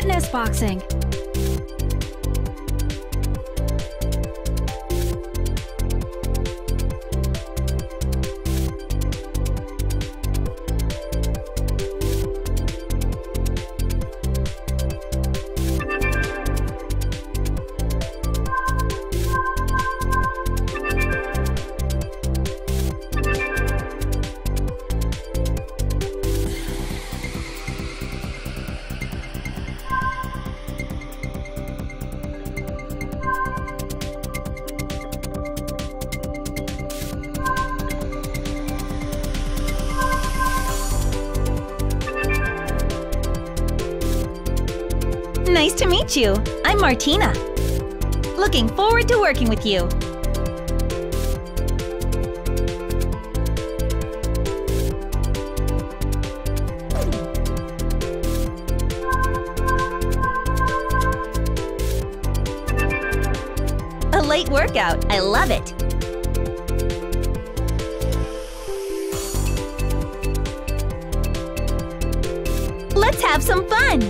Fitness Boxing. Nice to meet you. I'm Martina. Looking forward to working with you. A late workout. I love it. Let's have some fun.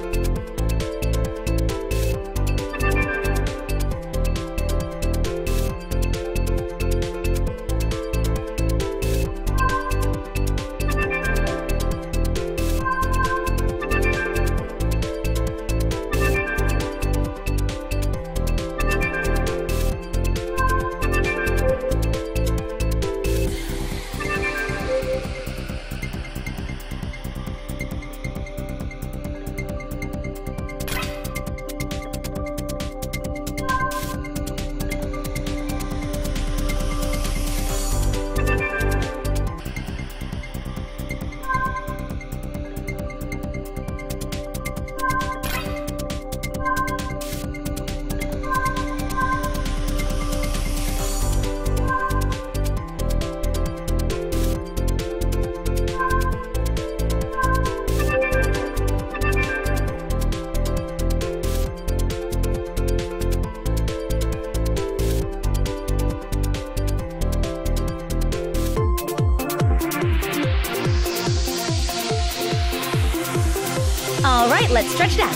All right, let's stretch it out.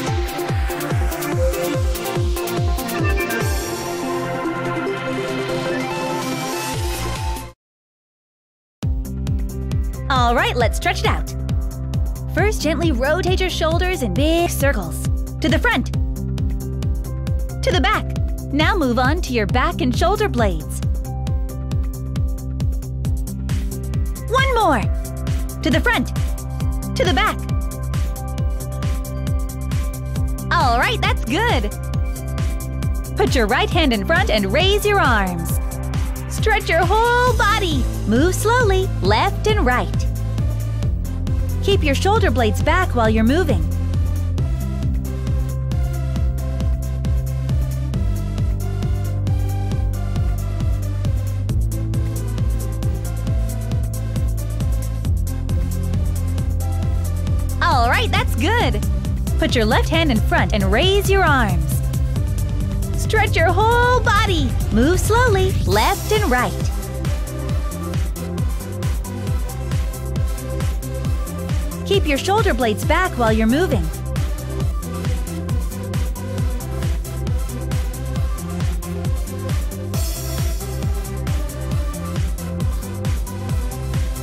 All right, let's stretch it out. First, gently rotate your shoulders in big circles. To the front. To the back. Now move on to your back and shoulder blades. One more. To the front. To the back. All right, that's good. Put your right hand in front and raise your arms. Stretch your whole body. Move slowly, left and right. Keep your shoulder blades back while you're moving. All right, that's good. Put your left hand in front and raise your arms. Stretch your whole body. Move slowly, left and right. Keep your shoulder blades back while you're moving.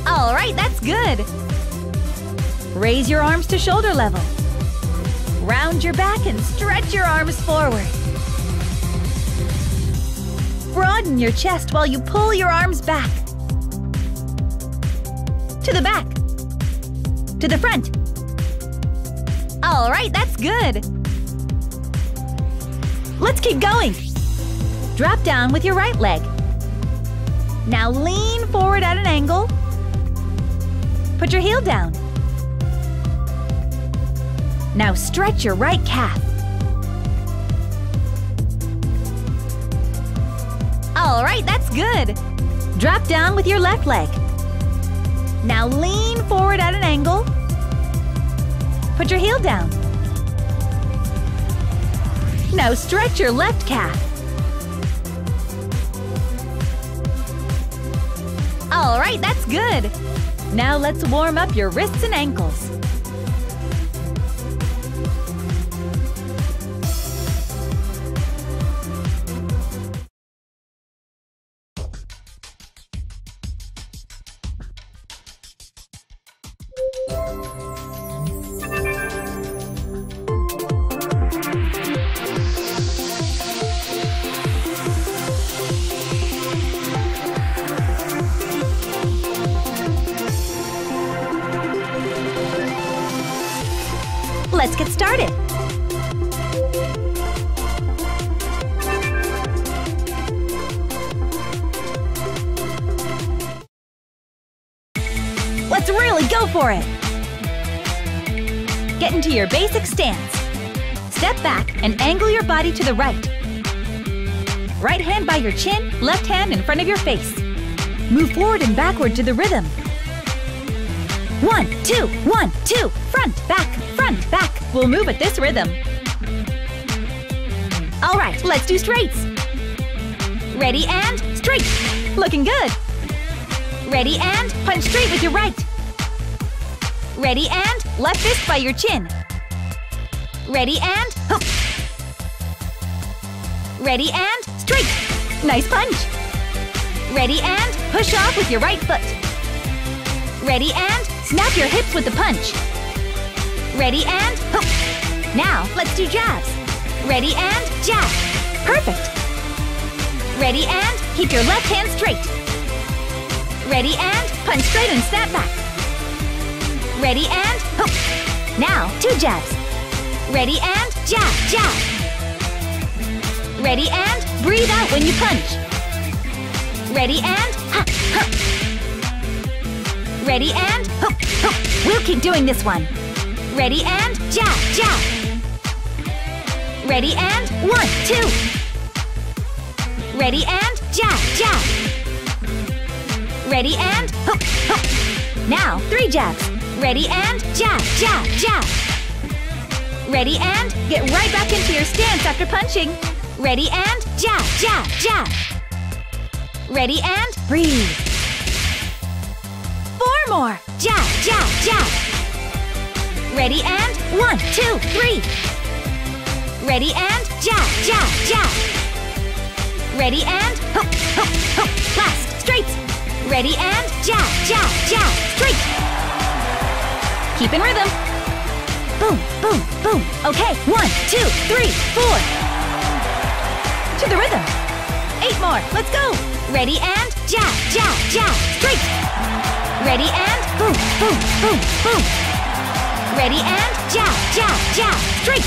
All right, that's good. Raise your arms to shoulder level. Round your back and stretch your arms forward. Broaden your chest while you pull your arms back. To the back. To the front. All right, that's good. Let's keep going. Drop down with your right leg. Now lean forward at an angle. Put your heel down. Now stretch your right calf. All right, that's good. Drop down with your left leg. Now lean forward at an angle. Put your heel down. Now stretch your left calf. All right, that's good. Now let's warm up your wrists and ankles. Let's get started. Let's really go for it. Get into your basic stance. Step back and angle your body to the right. Right hand by your chin, left hand in front of your face. Move forward and backward to the rhythm. 1, 2, 1, 2, front, back, front, back. We'll move at this rhythm. All right, let's do straights. Ready and straight. Looking good. Ready and punch straight with your right. Ready and left fist by your chin. Ready and hook. Ready and straight. Nice punch. Ready and push off with your right foot. Ready and snap your hips with the punch. Ready and hook. Now let's do jabs. Ready and jab. Perfect. Ready and keep your left hand straight. Ready and punch straight and snap back. Ready and hook. Now 2 jabs. Ready and jab, jab. Ready and breathe out when you punch. Ready and ha, ha. Ready and hook, hook. We'll keep doing this one. Ready and jab, jab. Ready and 1, 2. Ready and jab, jab. Ready and hook, hook. Now 3 jabs. Ready and jab, jab, jab. Ready and get right back into your stance after punching. Ready and jab, jab, jab. Ready and breathe. 4 more. Jab, jab, jab. Ready and 1, 2, 3. Ready and jab, jab, jab. Ready and hook, hook, hook. Last, straight. Ready and jab, jab, jab. Straight. Keep in rhythm. Boom, boom, boom. Okay, 1, 2, 3, 4. To the rhythm. 8 more, let's go. Ready and jab, jab, jab. Straight. Ready and boom, boom, boom, boom. Ready and jab, jab, jab. Straight.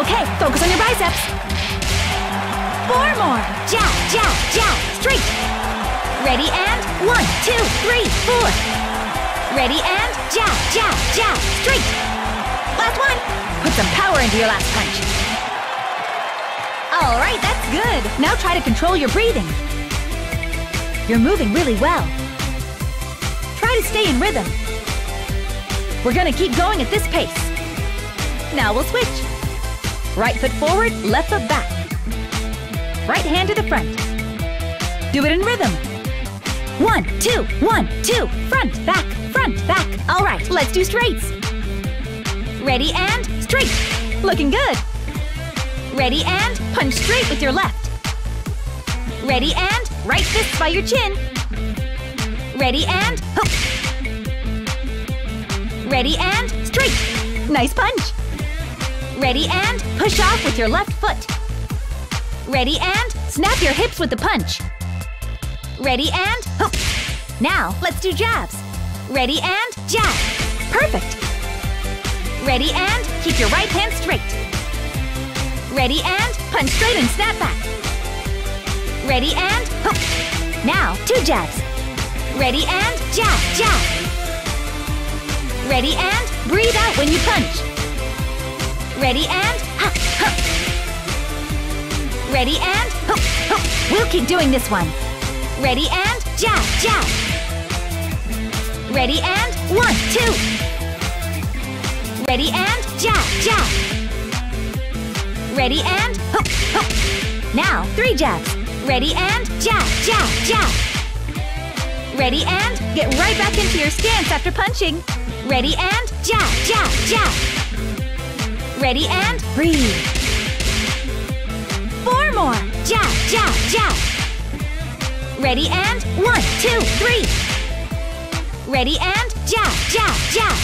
Okay, focus on your biceps. 4 more. Jab, jab, jab. Straight. Ready and 1, 2, 3, 4. Ready and jab, jab, jab. Straight. Last one. Put some power into your last punch. All right, that's good. Now try to control your breathing. You're moving really well. Try to stay in rhythm. We're gonna keep going at this pace. Now we'll switch. Right foot forward, left foot back. Right hand to the front. Do it in rhythm. 1, 2, 1, 2. Front, back, front, back. All right, let's do straights. Ready and straight. Looking good. Ready and punch straight with your left. Ready and right fist by your chin. Ready and hook. Ready and straight. Nice punch. Ready and push off with your left foot. Ready and snap your hips with the punch. Ready and hook. Now let's do jabs. Ready and jab. Perfect. Ready and keep your right hand straight. Ready and punch straight and snap back. Ready and hook. Now 2 jabs. Ready and jab, jab. Ready and breathe out when you punch. Ready and huck, huck. Ready and hook, hook. We'll keep doing this one. Ready and jab, jab. Ready and 1, 2. Ready and jab, jab. Ready and hook, hook. Now 3 jabs. Ready and jab, jab, jab. Ready and get right back into your stance after punching. Ready and jab, jab, jab. Ready and breathe. 4 more. Jab, jab, jab. Ready and 1, 2, 3. Ready and jab, jab, jab.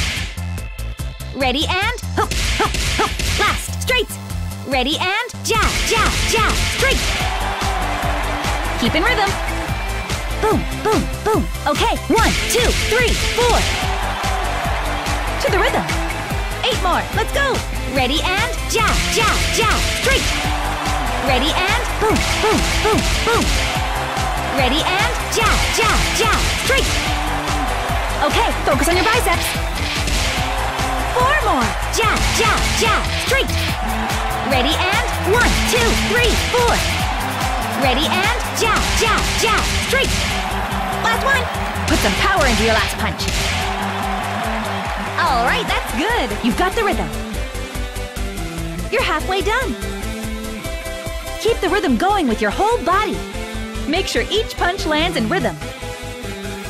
Ready and hook, hook, hook. Last, straight. Ready and jab, jab, jab. Straight. Keep in rhythm. Boom, boom, boom. Okay, 1, 2, 3, 4. To the rhythm. 8 bit more. Let's go. Ready and jab, jab, jab. Straight. Ready and boom, boom, boom, boom. Ready and jab, jab, jab. Straight. Okay, focus on your biceps. Four more. Jab, jab, jab. Straight. Ready and one, two, three, four. Ready and jab, jab, jab. Straight. Last one. Put some power into your last punch. All right, that's good. You've got the rhythm. You're halfway done. Keep the rhythm going with your whole body. Make sure each punch lands in rhythm.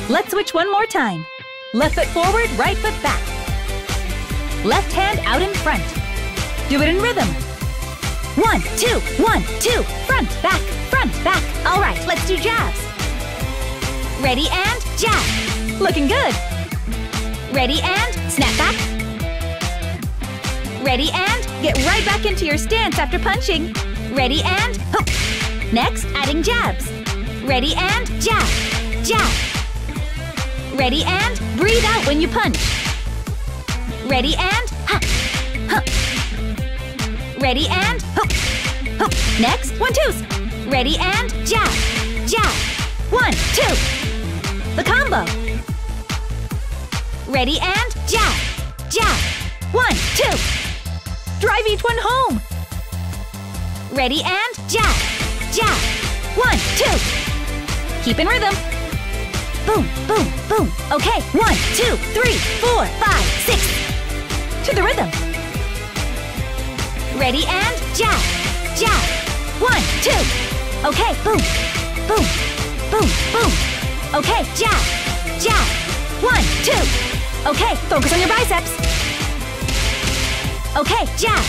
Let's switch one more time. Left foot forward, right foot back. Left hand out in front. Do it in rhythm. One, two, front, back, front, back. All right, let's do jabs. Ready and jab. Looking good. Ready and snap back. Ready and get right back into your stance after punching. Ready and hook. Next, adding jabs. Ready and jab, jab. Ready and breathe out when you punch. Ready and ha, hook. Ready and hook, hook. Next, one, twos. Ready and jab, jab. One, two. The combo. Ready and jab, jab. One, two. Drive each one home. Ready and jab, jab. One, two. Keep in rhythm. Boom, boom, boom. Okay, one, two, three, four, five, six. To the rhythm. Ready and jab, jab. One, two. Okay, boom, boom, boom, boom. Okay, jab, jab. One, two. Okay, focus on your biceps. Okay, jab,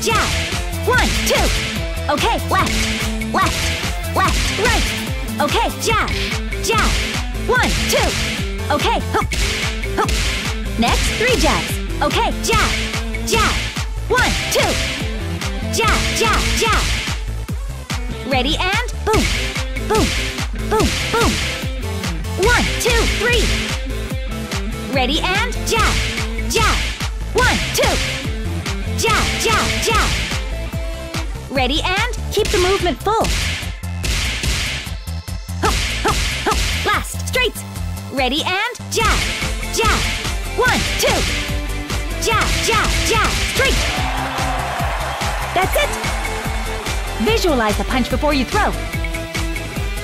jab. One, two. Okay, left, left, left, right. Okay, jab, jab. One, two. Okay, hook, hook. Next, three jabs. Okay, jab, jab. One, two. Jab, jab, jab. Ready and boom, boom, boom, boom. One, two, three. Ready and jab, jab. One, two. Jab, jab, jab. Ready and keep the movement full. Hook, hook, hook. Last, straight. Ready and jab, jab. One, two. Jab, jab, jab. Straight. That's it. Visualize the punch before you throw.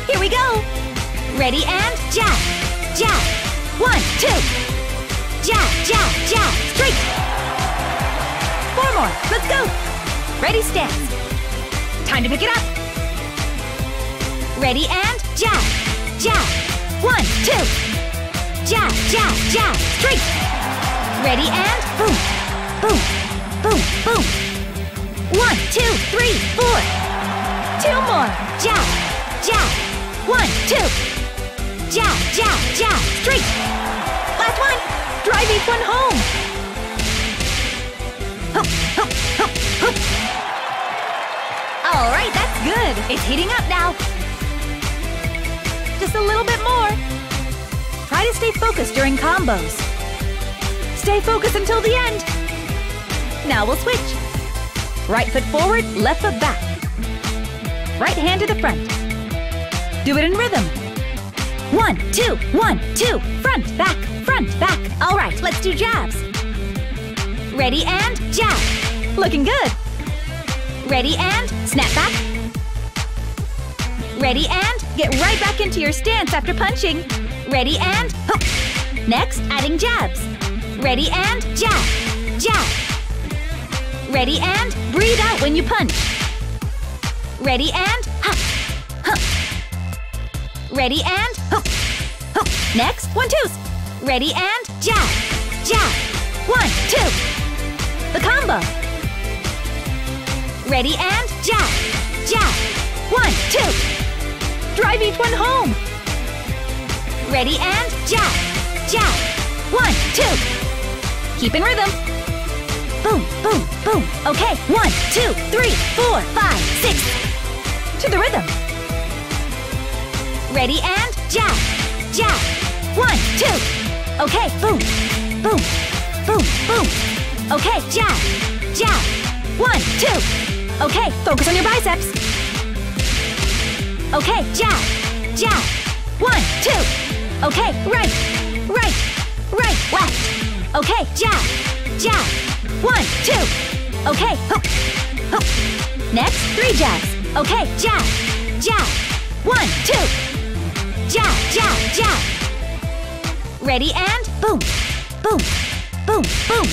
Here we go. Ready and jab, jab. One, two. Jab, jab, jab, straight. Four more, let's go. Ready, stance. Time to pick it up. Ready and jab, jab. One, two. Jab, jab, jab, straight. Ready and boom, boom, boom, boom. One, two, three, four. Two more. Jab, jab. One, two. Jab, jab, jab, straight. Last one. Drive each one home. Hook, hook, hook, hook. All right, that's good. It's heating up now. Just a little bit more. Try to stay focused during combos. Stay focused until the end. Now we'll switch. Right foot forward, left foot back. Right hand to the front. Do it in rhythm. One, two, front, back. Front, back. All right, let's do jabs. Ready and jab. Looking good. Ready and snap back. Ready and get right back into your stance after punching. Ready and hook. Next, adding jabs. Ready and jab, jab. Ready and breathe out when you punch. Ready and huck, huck. Ready and hook, hook. Next, one, twos. Ready and jab, jab. One, two. The combo. Ready and jab, jab. One, two. Drive each one home. Ready and jab, jab. One, two. Keep in rhythm. Boom, boom, boom. Okay, one, two, three, four, five, six. To the rhythm. Ready and jab, jab. One, two. Okay, boom, boom, boom, boom. Okay, jab, jab. 1, 2. Okay, focus on your biceps. Okay, jab, jab. 1, 2. Okay, right, right, right, left. Okay, jab, jab. 1, 2. Okay, hook, hook. Next, 3 jabs. Okay, jab, jab. 1, 2. Jab, jab, jab. Ready and boom, boom, boom, boom.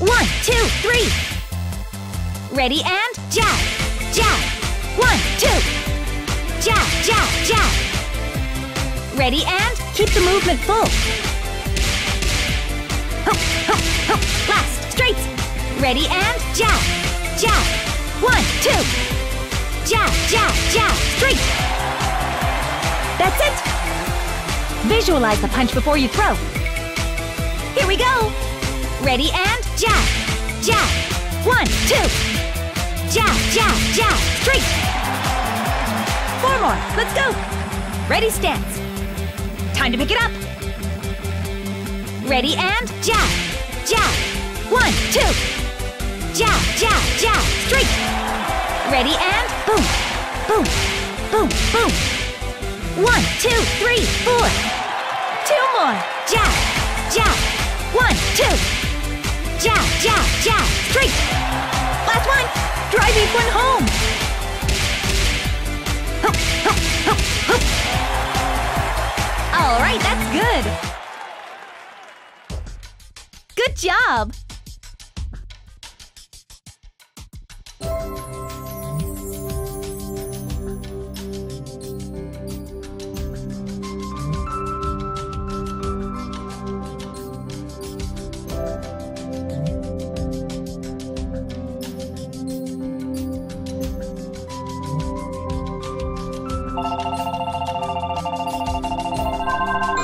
1, 2, 3. Ready and jab, jab. 1, 2. Jab, jab, jab. Ready and keep the movement full. Hook, hook, hook. Last, straight. Ready and jab, jab. 1, 2. Jab, jab, jab. Straight. That's it. Visualize the punch before you throw. Here we go. Ready and jab, jab. 1, 2. Jab, jab, jab. Straight. 4 more. Let's go. Ready, stance. Time to pick it up. Ready and jab, jab. 1, 2. Jab, jab, jab. Straight. Ready and boom, boom, boom, boom. 1, 2, 3, 4. 2 more. Jab, jab. 1, 2. Jab, jab, jab, straight. Last one. Drive each one home. Hook, hook, hook, hook. All right, that's good. Good job.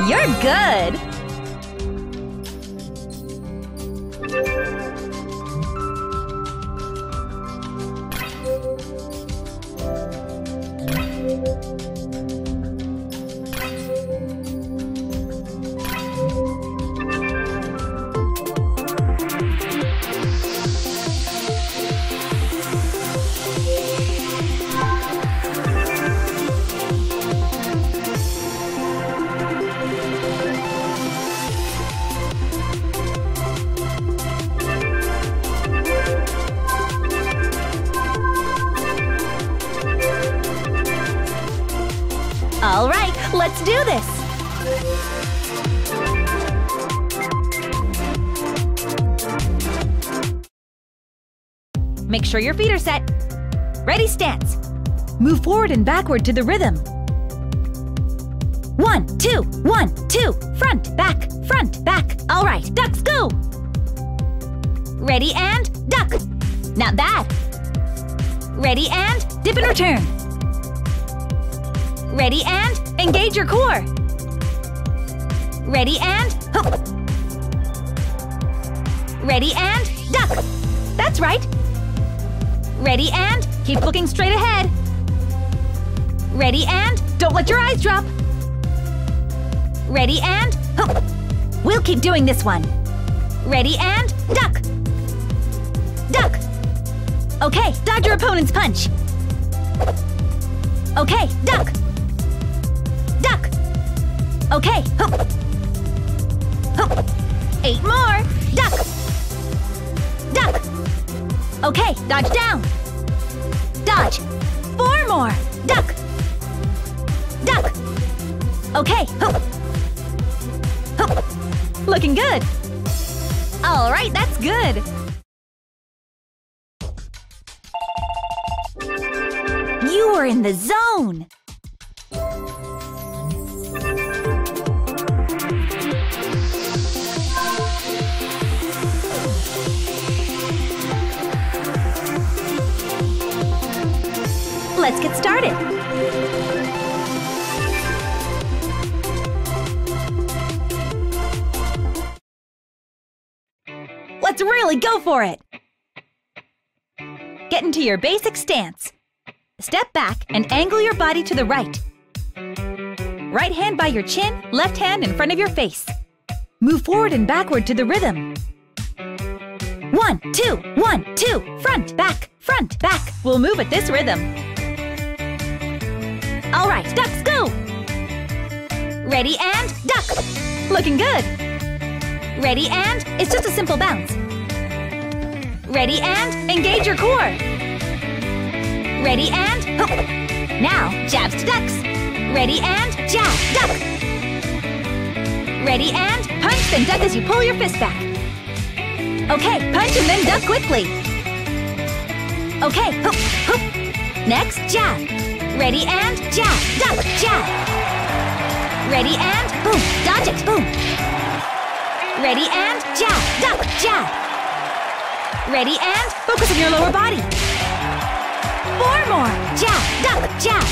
You're good! Let's do this! Make sure your feet are set. Ready, stance. Move forward and backward to the rhythm. 1, 2, 1, 2. Front, back, front, back. All right, ducks, go! Ready and duck. Not bad. Ready and dip and return. Ready and engage your core. Ready and hook. Ready and duck. That's right. Ready and keep looking straight ahead. Ready and don't let your eyes drop. Ready and hook. We'll keep doing this one. Ready and duck. Duck. Okay, dodge your opponent's punch. Okay, duck. Okay, hook, hook. 8 more, duck, duck. Okay, dodge down, dodge. 4 more, duck, duck. Okay, hook, hook. Looking good. All right, that's good. You are in the zone. Let's get started. Let's really go for it. Get into your basic stance. Step back and angle your body to the right. Right hand by your chin, left hand in front of your face. Move forward and backward to the rhythm. 1, 2, front, back, front, back. We'll move at this rhythm. All right, ducks, go! Ready and duck. Looking good. Ready and, it's just a simple bounce. Ready and, engage your core. Ready and, hook. Now, jabs to ducks. Ready and, jab, duck. Ready and, punch, then duck as you pull your fist back. Okay, punch and then duck quickly. Okay, hoop, hoop. Next, jab. Ready and jab, duck, jab. Ready and boom, dodge it, boom. Ready and jab, duck, jab. Ready and focus on your lower body. 4 more, jab, duck, jab.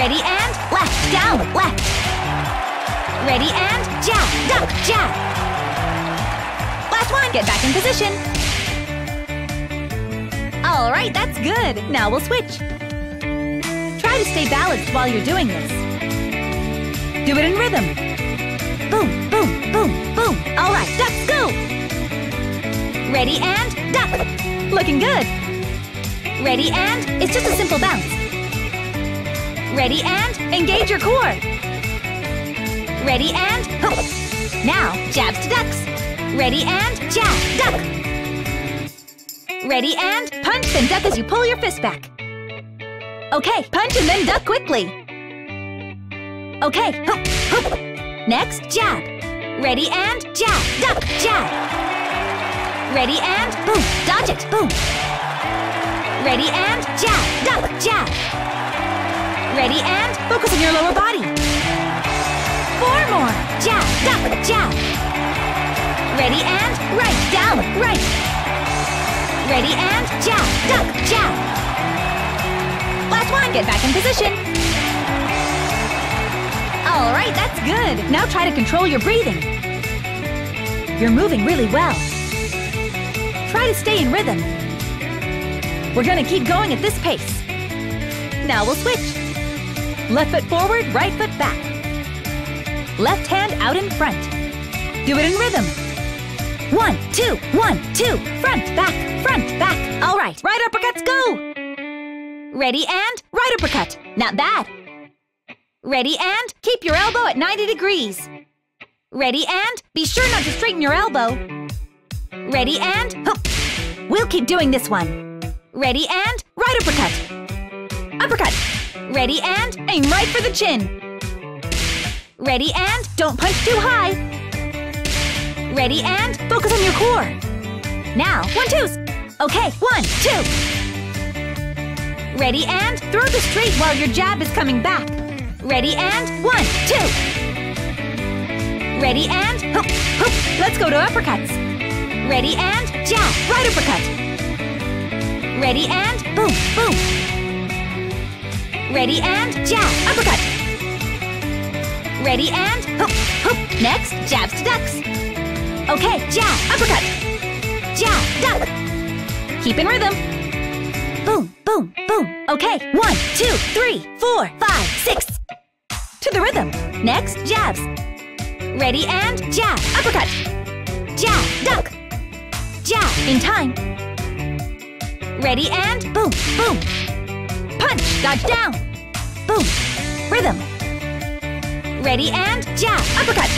Ready and left, down, left. Ready and jab, duck, jab. One, get back in position. All right, that's good. Now we'll switch. Try to stay balanced while you're doing this. Do it in rhythm. Boom, boom, boom, boom. All right, ducks, go. Ready and duck. Looking good. Ready and, it's just a simple bounce. Ready and, engage your core. Ready and, hook. Now, jabs to ducks. Ready and jab, duck. Ready and punch, then duck as you pull your fist back. Okay, punch and then duck quickly. Okay, hoop, hoop. Next, jab. Ready and jab, duck, jab. Ready and boom, dodge it, boom. Ready and jab, duck, jab. Ready and focus on your lower body. 4 more, jab, duck, jab. Ready and right, down, right. Ready and jab, duck, jab. Last one, get back in position. All right, that's good. Now try to control your breathing. You're moving really well. Try to stay in rhythm. We're gonna keep going at this pace. Now we'll switch. Left foot forward, right foot back. Left hand out in front. Do it in rhythm. 1, 2, front, back. All right, right uppercuts, go! Ready and right uppercut. Not bad. Ready and keep your elbow at 90 degrees. Ready and be sure not to straighten your elbow. Ready and hook. We'll keep doing this one. Ready and right uppercut. Uppercut. Ready and aim right for the chin. Ready and don't punch too high. Ready and focus on your core. Now, 1, 2s. Okay, 1, 2. Ready and throw the straight while your jab is coming back. Ready and 1, 2. Ready and hoop, hoop. Let's go to uppercuts. Ready and jab, right uppercut. Ready and boom, boom. Ready and jab, uppercut. Ready and hoop, hoop. Next, jabs to ducks. Okay, jab, uppercut. Jab, duck. Keep in rhythm. Boom, boom, boom. Okay, 1, 2, 3, 4, 5, 6. To the rhythm. Next, jabs. Ready and jab, uppercut. Jab, duck. Jab, in time. Ready and boom, boom. Punch, dodge down. Boom, rhythm. Ready and jab, uppercut.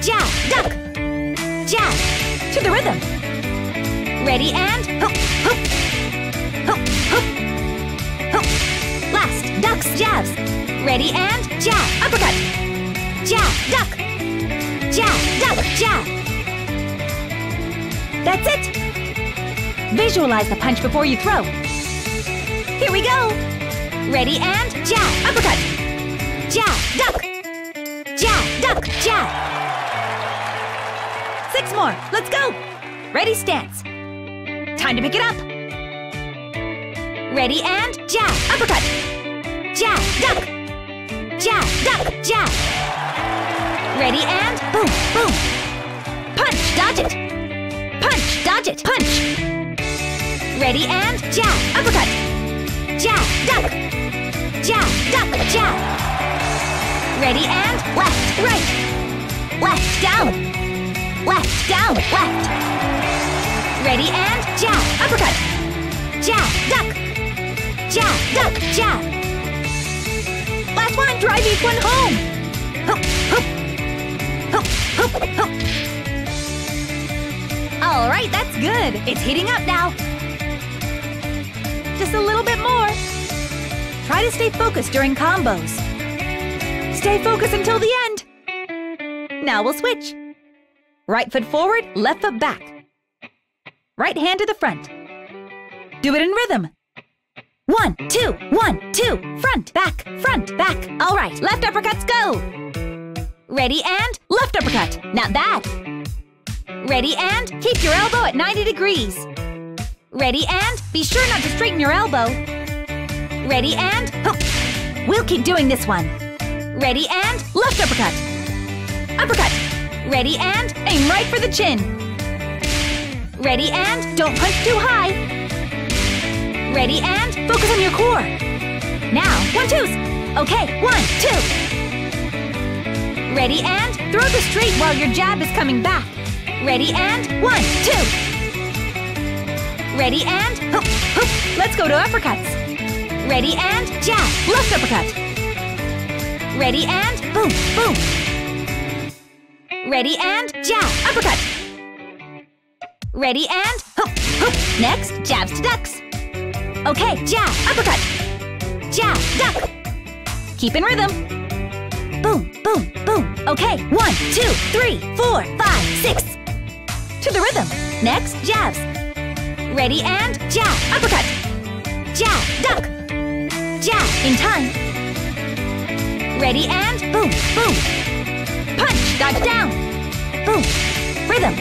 Jab, duck. Jab, to the rhythm. Ready and hoop, hoop. Hoop, hoop. Hoop. Last, ducks, jabs. Ready and jab, uppercut. Jab, duck. Jab, duck, jab. That's it. Visualize the punch before you throw. Here we go. Ready and jab, uppercut. Jab, duck. Jab, duck, jab. 6 more. Let's go. Ready, stance. Time to pick it up. Ready and jab, uppercut. Jab, duck. Jab, duck, jab. Ready and boom, boom. Punch, dodge it. Punch, dodge it, punch. Ready and jab, uppercut. Jab, duck. Jab, duck, jab. Ready and left, right. Left, down. Left, down, left. Ready and jab, uppercut. Jab, duck. Jab, duck, jab. Last one, drive each one home. Hoop, hoop. Hoop, hoop, hoop. All right, that's good. It's heating up now. Just a little bit more. Try to stay focused during combos. Stay focused until the end. Now we'll switch. Right foot forward, left foot back. Right hand to the front. Do it in rhythm. 1, 2, 1, 2. Front, back, front, back. All right, left uppercuts go. Ready and left uppercut. Not bad. Ready and keep your elbow at 90 degrees. Ready and be sure not to straighten your elbow. Ready and hook. We'll keep doing this one. Ready and left uppercut. Uppercut. Ready and aim right for the chin. Ready and don't punch too high. Ready and focus on your core. Now, 1-2s. Okay, 1, 2. Ready and throw the straight while your jab is coming back. Ready and 1, 2. Ready and hoop, hoop. Let's go to uppercuts. Ready and jab, left uppercut. Ready and boom, boom. Ready and jab, uppercut. Ready and hoop, hoop. Next, jabs to ducks. Okay, jab, uppercut. Jab, duck. Keep in rhythm. Boom, boom, boom. Okay, 1, 2, 3, 4, 5, 6. To the rhythm. Next, jabs. Ready and jab, uppercut. Jab, duck. Jab, in time. Ready and boom, boom. Punch, dodge down. Boom, rhythm.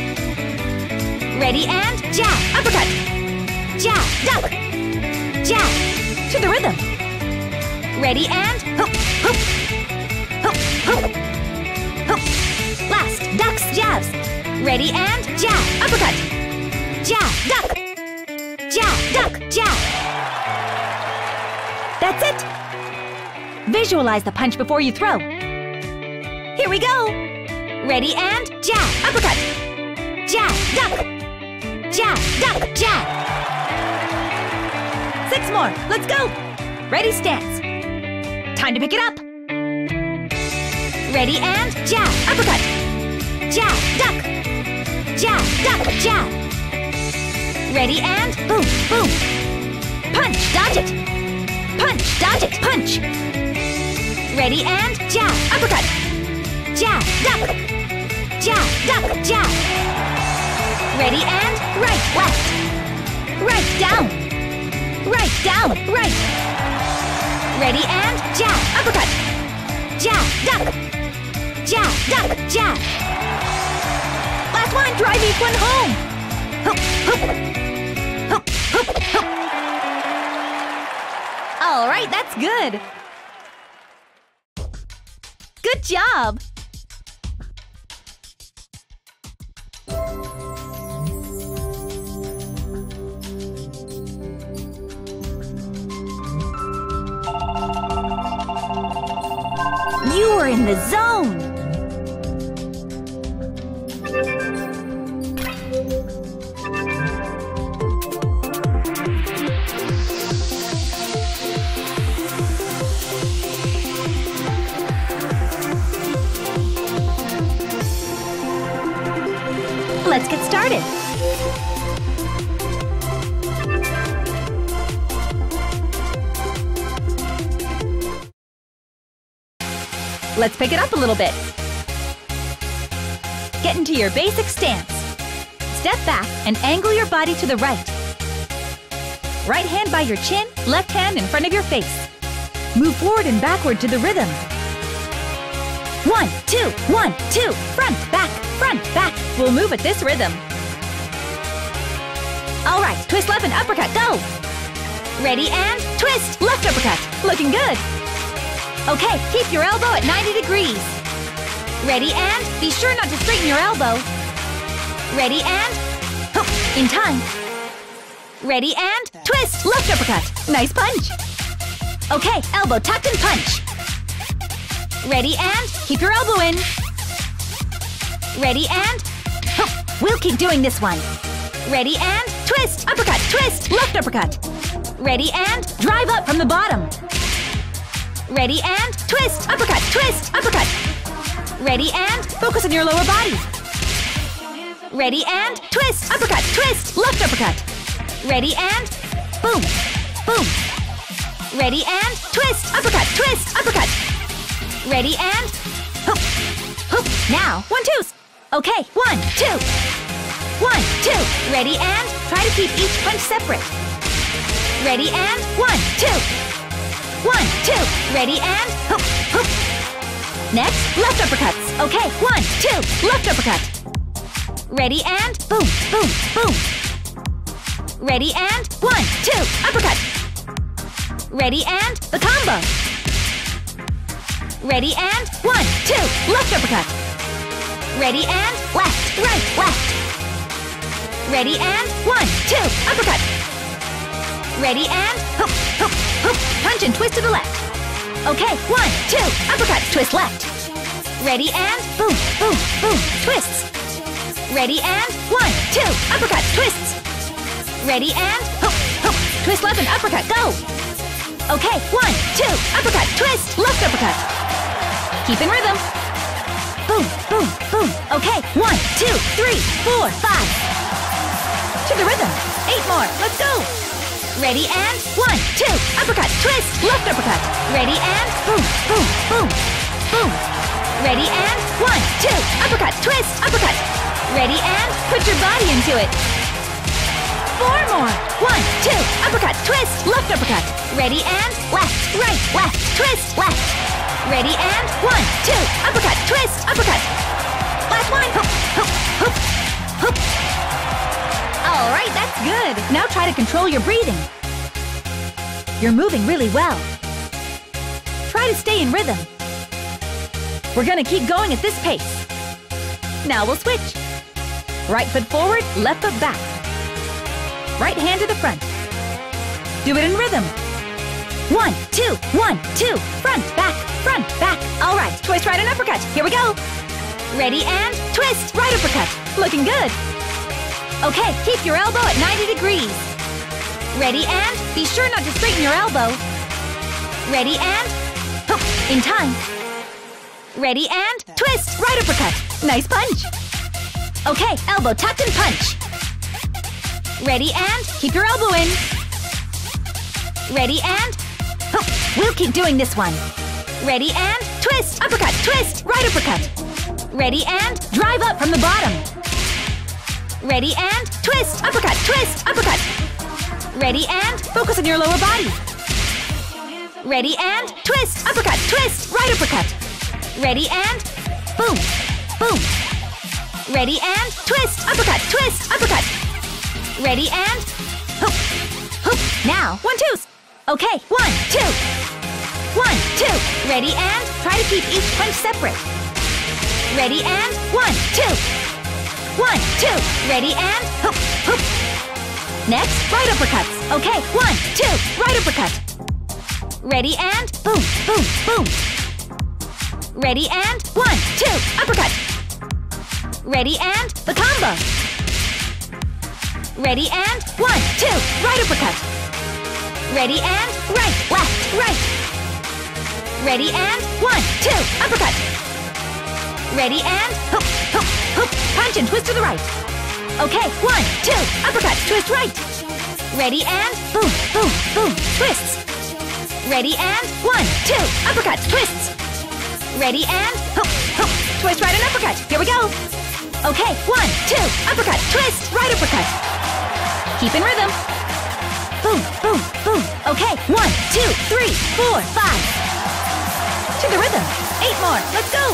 Ready and jab, uppercut. Jab, duck. Jab, to the rhythm. Ready and hoop, hoop. Hoop, hoop. Hoop. Last, ducks, jabs. Ready and jab, uppercut. Jab, duck. Jab, duck, jab. That's it. Visualize the punch before you throw. Here we go. Ready and jab, uppercut. Jab, duck. Jab, duck, jab. 6 more. Let's go. Ready, stance. Time to pick it up. Ready and jab, uppercut. Jab, duck. Jab, duck, jab. Ready and boom, boom. Punch, dodge it. Punch, dodge it, punch. Ready and jab, uppercut. Jab, duck. Jab, duck, jab. Ready and right, left. Right, down. Right, down, right. Ready and jab, uppercut. Jab, duck. Jab, duck, jab. Last one, drive each one home. Hoop, hoop. Hoop, hoop, hoop. All right, that's good. Good job. You're in the zone! Let's get started! Let's pick it up a little bit. Get into your basic stance. Step back and angle your body to the right. Right hand by your chin, left hand in front of your face. Move forward and backward to the rhythm. 1, 2, 1, 2. Front, back, front, back. We'll move at this rhythm. All right, twist left and uppercut, go. Ready and twist, left uppercut. Looking good. Okay, keep your elbow at 90 degrees. Ready and be sure not to straighten your elbow. Ready and hook, in time. Ready and twist, left uppercut. Nice punch. Okay, elbow tucked and punch. Ready and keep your elbow in. Ready and hook. We'll keep doing this one. Ready and twist. Uppercut, twist. Left uppercut. Ready and drive up from the bottom. Ready and twist. Uppercut, twist. Uppercut. Ready and focus on your lower body. Ready and twist. Uppercut, twist. Left uppercut. Ready and boom. Boom. Ready and twist. Uppercut, twist. Uppercut. Ready and hoop. Hoop. Now, 1, 2s. Okay, 1, 2. 1, 2. Ready and try to keep each punch separate. Ready and 1, 2. 1, 2. Ready and hoop, hoop. Next, left uppercuts. Okay, 1, 2. Left uppercut. Ready and boom, boom, boom. Ready and 1, 2. Uppercut. Ready and the combo. Ready and 1, 2. Left uppercut. Ready and left, right, left. Ready and 1, 2, uppercut. Ready and hook, hook, hook. Punch and twist to the left. Okay, 1, 2, uppercut, twist left. Ready and boom, boom, boom, twists. Ready and 1, 2, uppercut, twists. Ready and hook, hook. Twist left and uppercut, go. Okay, 1, 2, uppercut, twist, left uppercut. Keep in rhythm. Boom, boom, boom. Okay, 1, 2, 3, 4, 5. To the rhythm. 8 more. Let's go. Ready and 1, 2. Uppercut, twist, left uppercut. Ready and boom, boom, boom, boom. Ready and 1, 2. Uppercut, twist, uppercut. Ready and put your body into it. 4 more. 1, 2. Uppercut, twist, left uppercut. Ready and left, right, left, twist, left. Ready and 1, 2, uppercut, twist, uppercut. Last one, hoop, hoop, hoop, hoop. All right, that's good. Now try to control your breathing. You're moving really well. Try to stay in rhythm. We're gonna keep going at this pace. Now we'll switch. Right foot forward, left foot back. Right hand to the front. Do it in rhythm. 1, 2, 1, 2. Front, back, front, back. All right, twist right and uppercut. Here we go. Ready and twist, right uppercut. Looking good. Okay, keep your elbow at 90 degrees. Ready and be sure not to straighten your elbow. Ready and hook in time. Ready and twist, right uppercut. Nice punch. Okay, elbow tucked and punch. Ready and keep your elbow in. Ready and hook. We'll keep doing this one. Ready and twist, uppercut, twist, right uppercut. Ready and drive up from the bottom. Ready and twist, uppercut, twist, uppercut. Ready and focus on your lower body. Ready and twist, uppercut, twist, right uppercut. Ready and boom, boom. Ready and twist, uppercut, twist, uppercut. Ready and hook, hook. Now, 1, 2s. Okay, 1, 2. 1, 2. Ready and try to keep each punch separate. Ready and 1, 2. 1, 2. Ready and hoop, hoop. Next, right uppercuts. Okay, 1, 2. Right uppercut. Ready and boom, boom, boom. Ready and 1, 2. Uppercut. Ready and the combo. Ready and 1, 2. Right uppercut. Ready and right, left, right. Ready and 1, 2, uppercut. Ready and hoop, hoop, hoop. Punch and twist to the right. Okay, 1, 2, uppercut, twist right. Ready and boom, boom, boom, twists. Ready and 1, 2, uppercut, twists. Ready and hoop, hoop. Twist right and uppercut. Here we go. Okay, 1, 2, uppercut, twist, right uppercut. Keep in rhythm. Boom, boom, boom. Okay, 1, 2, 3, 4, 5. To the rhythm. 8 more. Let's go.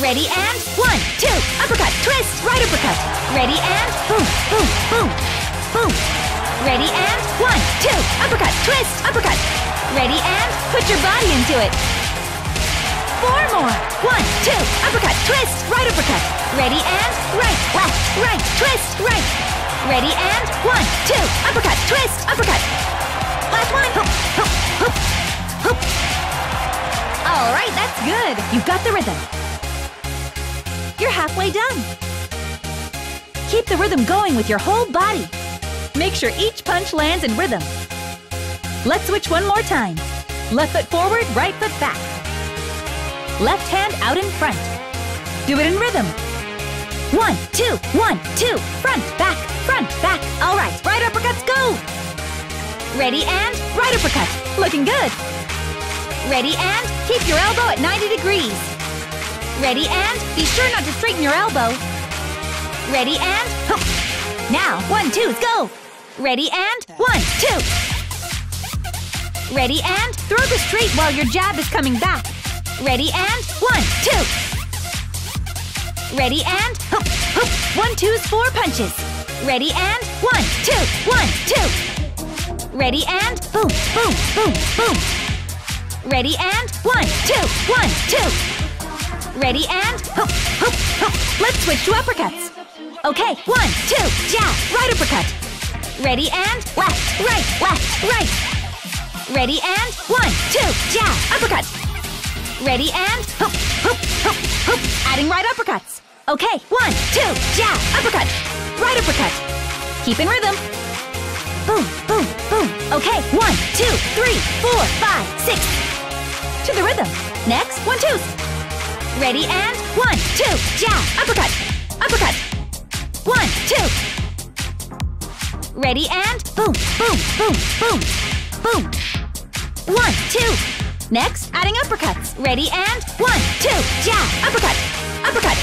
Ready and 1, 2. Uppercut. Twist. Right uppercut. Ready and boom, boom, boom, boom. Ready and 1, 2. Uppercut. Twist. Uppercut. Ready and put your body into it. 4 more. 1, 2. Uppercut. Twist. Right uppercut. Ready and right, left, right. Twist. Right. Ready and 1, 2. Uppercut. Twist. Uppercut. Last one. Hoop, hoop, hoop, hoop. All right, that's good. You've got the rhythm. You're halfway done. Keep the rhythm going with your whole body. Make sure each punch lands in rhythm. Let's switch one more time. Left foot forward, right foot back. Left hand out in front. Do it in rhythm. 1, 2, 1, 2. Front, back, front, back. All right, right uppercuts go. Ready and right uppercut. Looking good. Ready and keep your elbow at 90 degrees. Ready and be sure not to straighten your elbow. Ready and hook. Now, 1, 2, go. Ready and 1, 2. Ready and throw the straight while your jab is coming back. Ready and 1, 2. Ready and hook, hook. 1, 2's 4 punches. Ready and 1, 2, 1, 2. Ready and boom, boom, boom, boom. Ready and 1, 2, 1, 2. Ready and hook, hook, hook. Let's switch to uppercuts. Okay, 1, 2, jab, right uppercut. Ready and left, right, left, right. Ready and 1, 2, jab, uppercut. Ready and hoop, hoop, hoop, hoop. Adding right uppercuts. Okay, 1, 2, jab, uppercut. Right uppercut. Keep in rhythm. Boom, boom, boom. Okay, 1, 2, 3, 4, 5, 6. To the rhythm. Next, 1, 2. Ready and 1, 2, jab, uppercut. Uppercut. 1, 2. Ready and boom, boom, boom, boom, boom. 1, 2. Next, adding uppercuts. Ready and 1, 2, jab, uppercut, uppercut.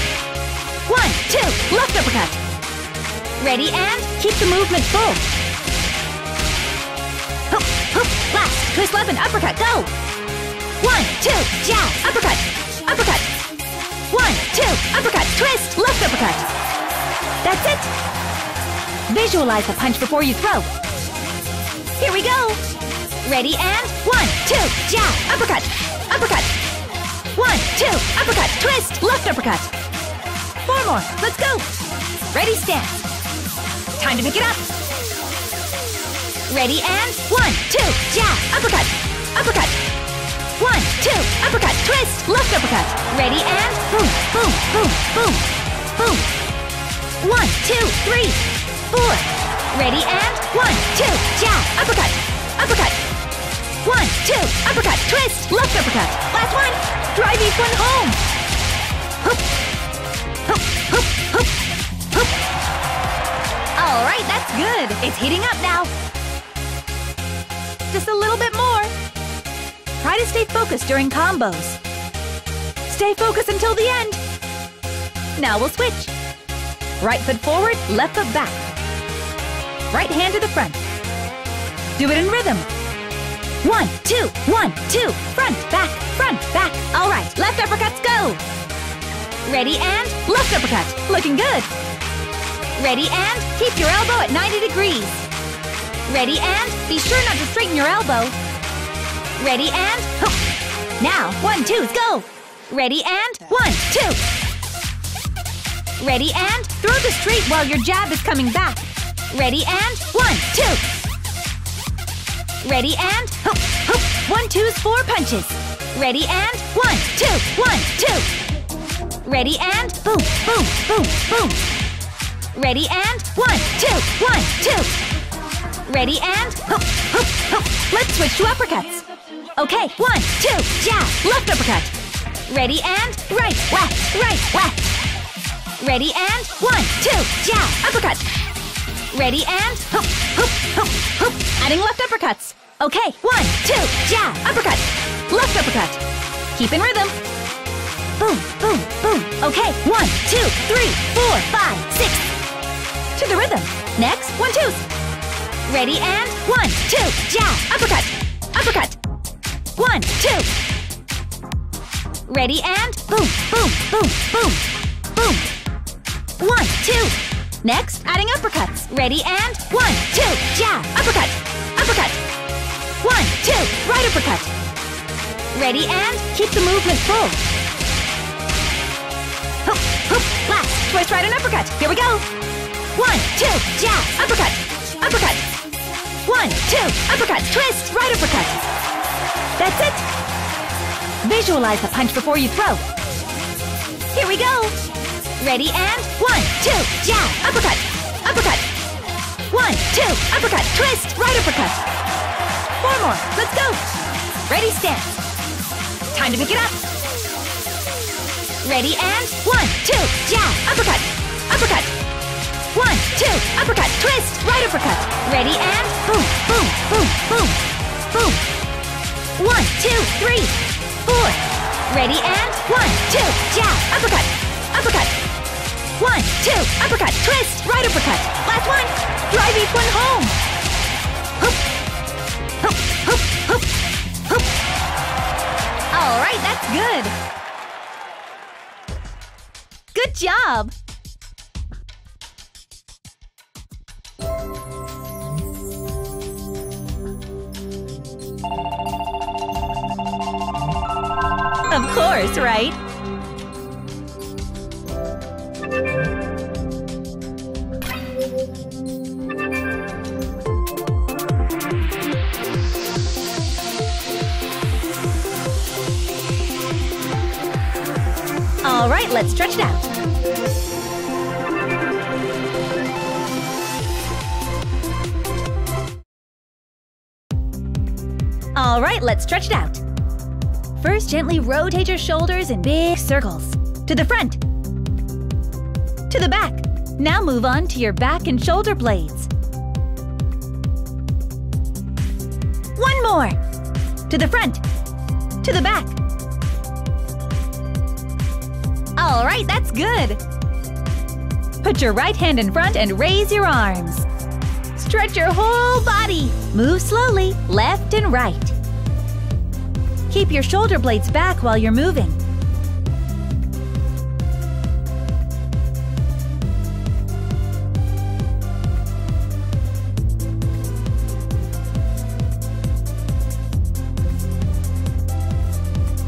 1, 2, left uppercut. Ready and keep the movement full. Hook, hook, last, twist left and uppercut, go. 1, 2, jab, uppercut, uppercut. 1, 2, uppercut, twist, left uppercut. That's it! Visualize the punch before you throw. Here we go! Ready and 1, 2, jab, uppercut, uppercut. 1, 2, uppercut, twist, left uppercut. 4 more, let's go! Ready, stand. Time to pick it up. Ready and 1, 2, jab, uppercut, uppercut. 1, 2, uppercut, twist, left uppercut. Ready and boom, boom, boom, boom, boom. 1, 2, 3, 4. Ready and 1, 2, jab, uppercut, uppercut. 1, 2, uppercut, twist, left uppercut. Last one. Drive each one home. Hoop, hoop, hoop, hoop, hoop. All right, that's good. It's heating up now. Just a little bit more. Try to stay focused during combos. Stay focused until the end. Now we'll switch. Right foot forward, left foot back. Right hand to the front. Do it in rhythm. 1, 2, 1, 2. Front, back, front, back. All right, left uppercuts go. Ready and left uppercut. Looking good. Ready and keep your elbow at 90 degrees. Ready and be sure not to straighten your elbow. Ready and hook. Now, 1, 2, go. Ready and 1, 2. Ready and throw the straight while your jab is coming back. Ready and 1, 2. Ready and hook, hook. 1, 2's 4 punches. Ready and 1, 2, 1, 2. Ready and boom, boom, boom, boom. Ready and 1, 2, 1, 2. Ready and hook, hook, hook. Let's switch to uppercuts. Okay, 1, 2, jab, left uppercut. Ready and right, left, right, left. Ready and 1, 2, jab, uppercut. Ready and hoop, hoop, hoop, hoop. Adding left uppercuts. Okay, 1, 2, jab, uppercut, left uppercut. Keep in rhythm. Boom, boom, boom. Okay, 1, 2, 3, 4, 5, 6. To the rhythm. Next, 1, 2. Ready and 1, 2, jab, uppercut, uppercut. 1, 2. Ready and boom, boom, boom, boom, boom. 1, 2. Next, adding uppercuts. Ready and 1, 2, jab, uppercut, uppercut. 1, 2, right uppercut. Ready and keep the movement full. Hook, hook, last, twist right and uppercut. Here we go. 1, 2, jab, uppercut, uppercut. 1, 2, uppercut, twist, right uppercut. That's it. Visualize the punch before you throw. Here we go. Ready and 1, 2, jab, uppercut, uppercut. 1, 2, uppercut, twist, right uppercut. 4 more, let's go. Ready, stand. Time to pick it up. Ready and 1, 2, jab, uppercut, uppercut. 1, 2, uppercut, twist, right uppercut. Ready and boom, boom, boom, boom, boom. 1, 2, 3, 4. Ready and 1, 2, jab, uppercut, uppercut. 1, 2, uppercut, twist, right uppercut. Last one, drive each one home. Hoop, hoop, hoop, hoop, hoop. All right, that's good. Good job. Of course, right? All right, let's stretch it out. All right, let's stretch it out. First, gently rotate your shoulders in big circles. To the front. To the back. Now move on to your back and shoulder blades. One more. To the front. To the back. All right, that's good. Put your right hand in front and raise your arms. Stretch your whole body. Move slowly, left and right. Keep your shoulder blades back while you're moving.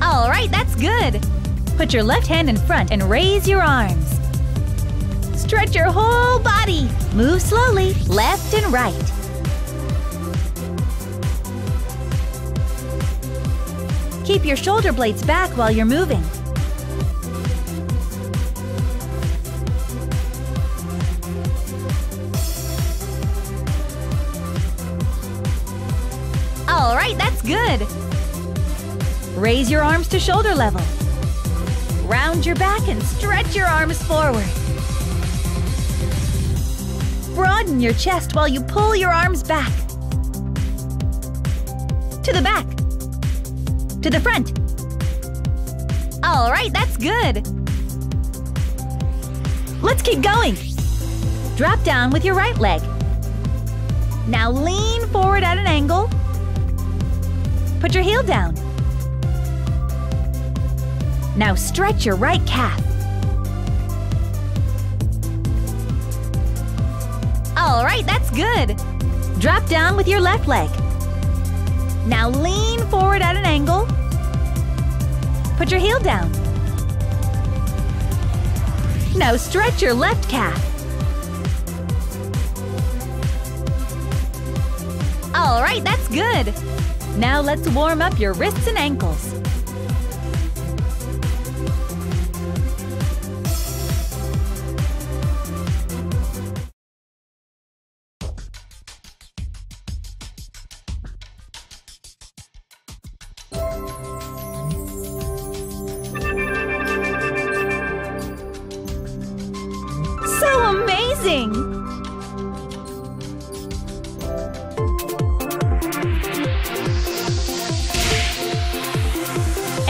All right, that's good. Put your left hand in front and raise your arms. Stretch your whole body. Move slowly, left and right. Keep your shoulder blades back while you're moving. All right, that's good. Raise your arms to shoulder level. Round your back and stretch your arms forward. Broaden your chest while you pull your arms back. To the back. To the front. All right, that's good. Let's keep going. Drop down with your right leg. Now lean forward at an angle. Put your heel down. Now stretch your right calf. All right, that's good. Drop down with your left leg. Now lean forward at an angle. Put your heel down. Now stretch your left calf. All right, that's good. Now let's warm up your wrists and ankles.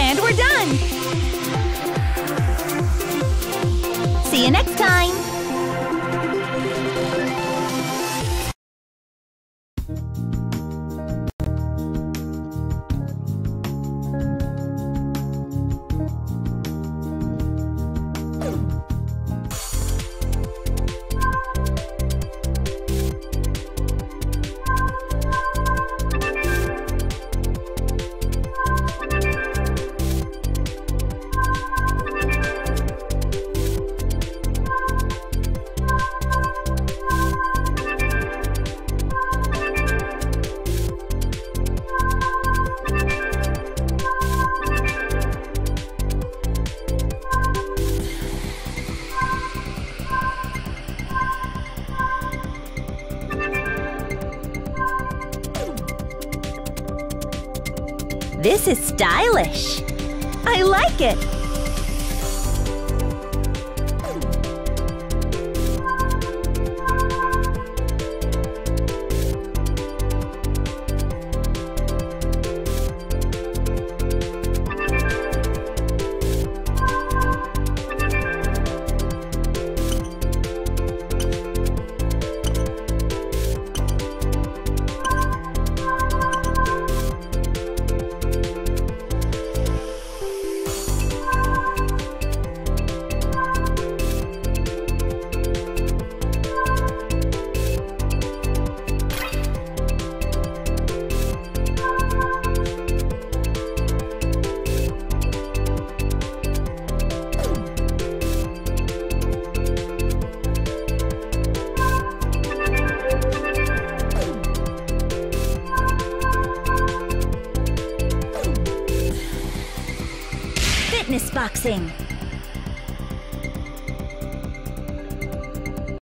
And we're done! See you next time! This is stylish. I like it. Fitness boxing.